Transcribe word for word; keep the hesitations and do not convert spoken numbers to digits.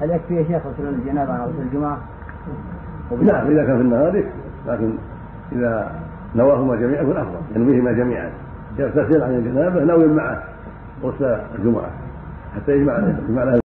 هل يكفي يا شيخ غسل الجنابة على غسل الجمعة؟ نعم إذا كان في النهار يكفي، لكن إذا نواهما جميعا فالأفضل أفضل ينويهما جميعا، يغتسل عن الجنابة نوي معه غسل الجمعة حتى يجمع له